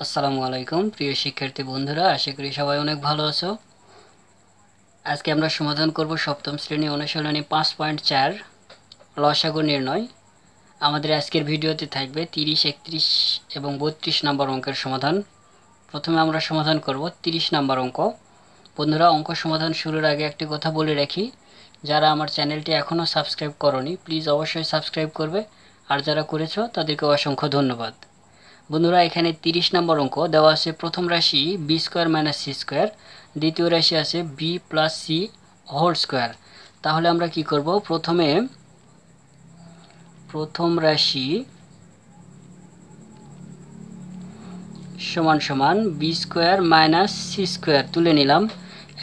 আসসালামু আলাইকুম প্রিয় শিক্ষার্থী বন্ধুরা আশা করি সবাই অনেক ভালো আছো আজকে আমরা সমাধান করব সপ্তম শ্রেণী অনুশীলনী 5.4 লসাগু নির্ণয় আমাদের আজকের ভিডিওতে থাকবে 30 31 এবং 32 নম্বর অঙ্কের সমাধান প্রথমে আমরা সমাধান করব 30 নম্বর অঙ্ক বন্ধুরা অঙ্ক সমাধান শুরুর আগে একটা কথা বলে রাখি যারা আমার চ্যানেলটি এখনো সাবস্ক্রাইব করনি প্লিজ অবশ্যই সাবস্ক্রাইব করবে আর যারা করেছো তাদেরকে অসংখ্য ধন্যবাদ বন্ধুরা এখানে 30 নম্বর অঙ্ক দেওয়া আছে প্রথম রাশি b স্কয়ার - c স্কয়ার দ্বিতীয় রাশি আছে b + c হোল স্কয়ার তাহলে আমরা কি করব প্রথম রাশি = b স্কয়ার - c স্কয়ার তুলে নিলাম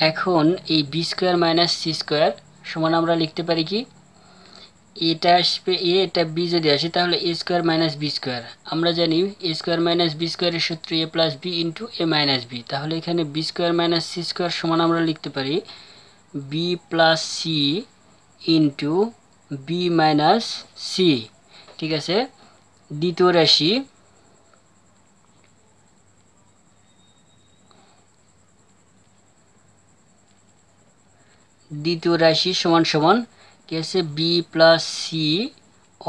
এখন এই b স্কয়ার - c স্কয়ার সমান আমরা লিখতে পারি কি এটা আসবে a এটা b যদি আসে তাহলে a স্কয়ার - b স্কয়ার আমরা জানি a স্কয়ার - b স্কয়ার এর সূত্র a + b * a - b তাহলে এখানে b স্কয়ার - c স্কয়ার সমান আমরা লিখতে পারি b + c * b - c ঠিক আছে দ্বিতীয় রাশি = कैसे b + c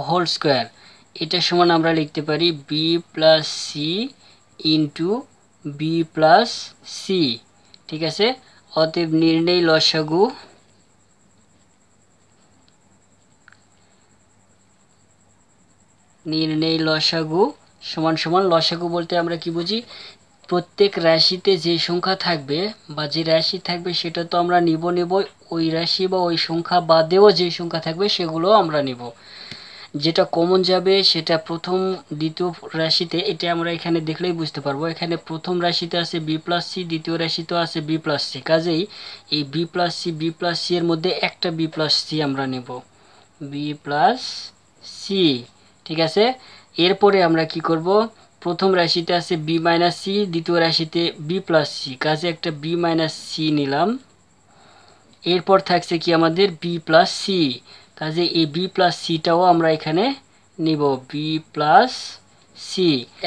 होल स्क्वायर এটা সমান আমরা লিখতে পারি b + c * b + c ঠিক আছে অতএব নির্ণয় লসাগু = লসাগু বলতে আমরা কি বুঝি প্রত্যেক রাশিতে যে সংখ্যা থাকবে বা যে রাশি থাকবে সেটা তো আমরা নিব ওই রাশি বা ওই সংখ্যা বাদেও যে সংখ্যা থাকবে সেগুলো আমরা নিব যেটা কমন যাবে সেটা প্রথম দ্বিতীয় রাশিতে এটা আমরা এখানে দেখলেই বুঝতে পারবো এখানে প্রথম রাশিতে আছে b + c দ্বিতীয় রাশিতেও আছে b + c কাজেই এই b + c এর মধ্যে একটা b + c আমরা নেব b + c ঠিক আছে এরপরে আমরা কি করব প্রথম রাশিতে আছে b - c দ্বিতীয় রাশিতে b + c কাজে একটা b - c নিলাম এরপর থাকছে কি আমাদের b + c কাজে এই b + c টাও আমরা এখানে নিব b + c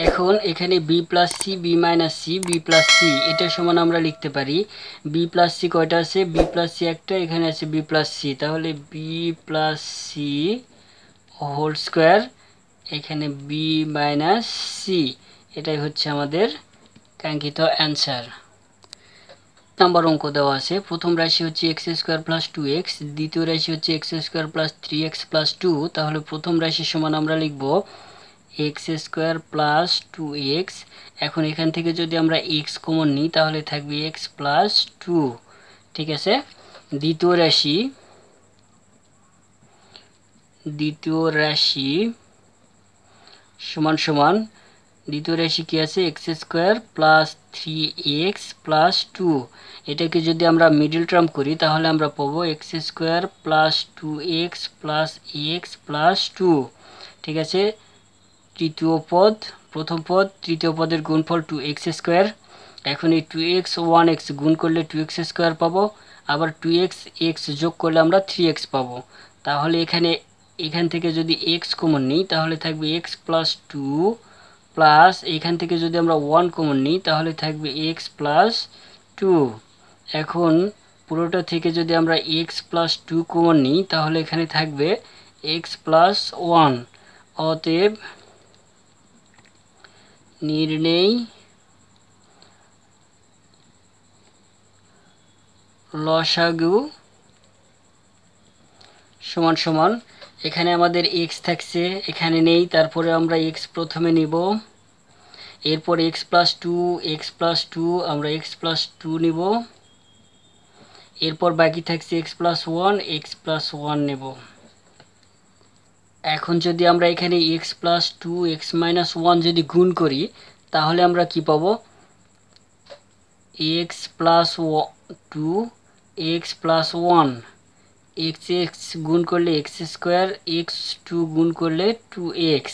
এখন এখানে b + c b - c b + c এটা সমান আমরা লিখতে পারি b + c কয়টা আছে b + c একটা এখানে আছে b + c তাহলে b + c হোল স্কয়ার এখানে b - c এটাই হচ্ছে আমাদের কাঙ্ক্ষিত आंसर নম্বর অঙ্ক দেওয়া আছে প্রথম রাশি হচ্ছে x² + 2x দ্বিতীয় রাশি হচ্ছে x² + 3x + 2 তাহলে প্রথম রাশি সমান আমরা লিখব x² + 2x এখন এখান থেকে যদি আমরা x কমন নিই তাহলে থাকবে x + 2 ঠিক আছে দ্বিতীয় রাশি দ্বিতীয় রাশি কি আছে x² + 3x + 2 এটাকে যদি আমরা মিডল টার্ম করি তাহলে আমরা পাবো x² + 2x + x + 2 ঠিক আছে তৃতীয় পদ প্রথম পদ তৃতীয় পদের গুণফল 2x² এখন এই 2x 1x গুণ করলে 2x² পাবো আবার 2x x যোগ করলে আমরা 3x পাবো তাহলে এখান থেকে যদি x কমন নেই তাহলে থাকবে x + 2 প্লাস এখান থেকে যদি আমরা 1 কমন নেই তাহলে থাকবে x + 2 এখন পুরোটা থেকে যদি আমরা x + 2 কমন নেই তাহলে এখানে থাকবে x + 1 অতএব নির্ণয় লসাগু = এখানে আমাদের x থাকছে এখানে নেই তারপরে আমরা x প্রথমে নিব এরপর x + 2 আমরা x + 2 নিব এরপর বাকি থাকছে x + 1 নিব এখন যদি আমরা এখানে x + 2 x - 1 যদি গুণ করি তাহলে আমরা কি পাবো x + 2 x + 1 x x गुण कर ले x² x 2 गुण कर ले 2x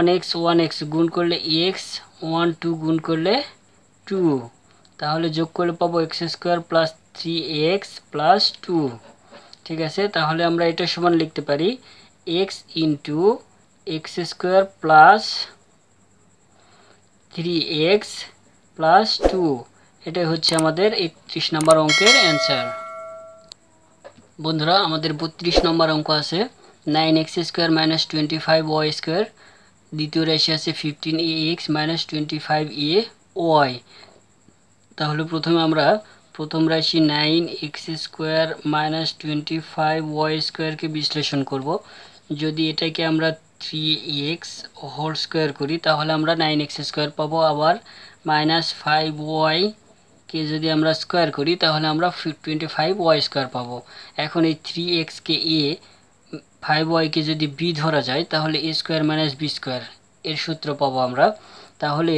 1x 1x गुण कर ले x 1 2 गुण कर ले 2 তাহলে যোগ করলে পাবো x² + 3x + 2 ঠিক আছে তাহলে আমরা এটা সমান লিখতে পারি x * x² + 3x প্লাস 2 এটা হচ্ছে আমাদের 31 নম্বর অঙ্কের आंसर। বন্ধুরা আমাদের 32 নম্বর অঙ্ক আছে 9x2 - 25y2 দ্বিতীয় রাশি আছে 15ax - 25ay। তাহলে প্রথমে আমরা প্রথম রাশি 9x2 - 25y2 কে বিশ্লেষণ করব। যদি এটাকে আমরা 3x whole square করি তাহলে আমরা 9x2 পাবো, আবার -5y কে যদি আমরা স্কয়ার করি তাহলে আমরা 25y2 পাবো। এখন এই 3x কে a 5y কে যদি b ধরা যায় তাহলে a square - b square এর সূত্র পাবো আমরা। তাহলে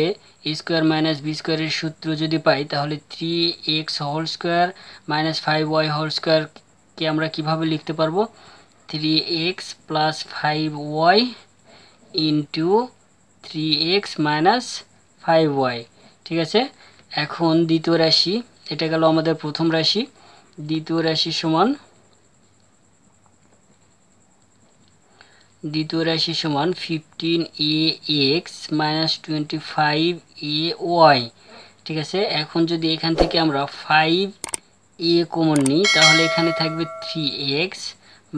a square - b square এর সূত্র যদি পাই তাহলে 3x whole square - 5y whole square কে আমরা কিভাবে লিখতে পারবো 3x plus 5y into 3x minus 5y। ঠিক আছে, এখন দ্বিতীয় রাশি, এটা গেল আমাদের প্রথম রাশি, দ্বিতীয় রাশি সমান 15ax minus 25ay। ঠিক আছে, এখন যদি এখান থেকে আমরা 5a কমন নিই তাহলে এখানে থাকবে 3x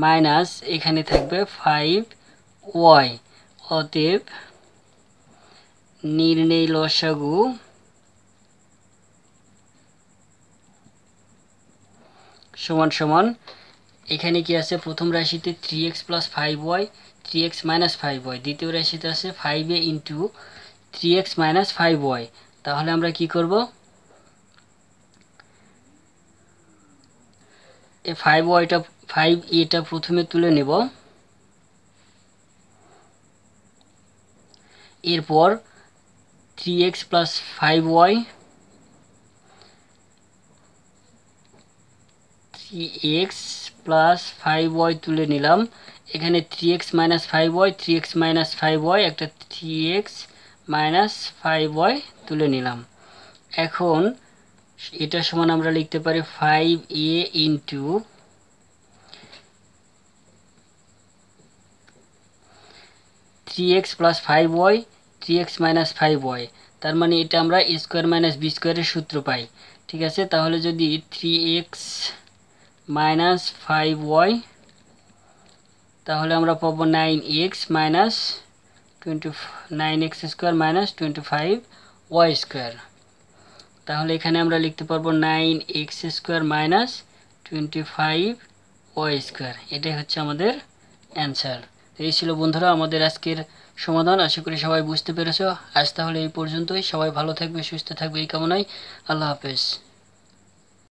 মাইনাস এখানে থাকবে 5y। অতএব নির্ণয় লসাগু সমান সমান এখানে কি আছে প্রথম রাশিতে 3x plus 5y 3x minus 5y, দ্বিতীয় রাশিতে আছে 5a into 3x minus 5y। তাহলে আমরা কি করব 5yটা 5a টা প্রথমে তুলে নেব, এরপর 3x plus 5y 3x plus 5y তুলে নিলাম, এখানে 3x minus 5y 3x minus 5y একটা 3x minus 5y তুলে নিলাম। এখন এটা সমান আমরা লিখতে পারি 5a into 3x plus 5y 3x minus 5y, তার মানে এটা আমরা a square minus b square এর সূত্র পাই। ঠিক আছে, তাহলে যদি 3x minus 5y তাহলে আমরা পাবো 9x minus 9x square minus 25y square। তাহলে এখানে আমরা লিখতে পারবো 9x square minus 25y square, এটাই হচ্ছে আমাদের অ্যান্সার। এই ছিল বন্ধুরা আমাদের আজকের সমাধান, আশা করি সবাই বুঝতে পেরেছো। আজ তাহলে এই পর্যন্তই, সবাই ভালো থাকবে সুস্থ থাকবে এই কামনায়, আল্লাহ হাফেজ।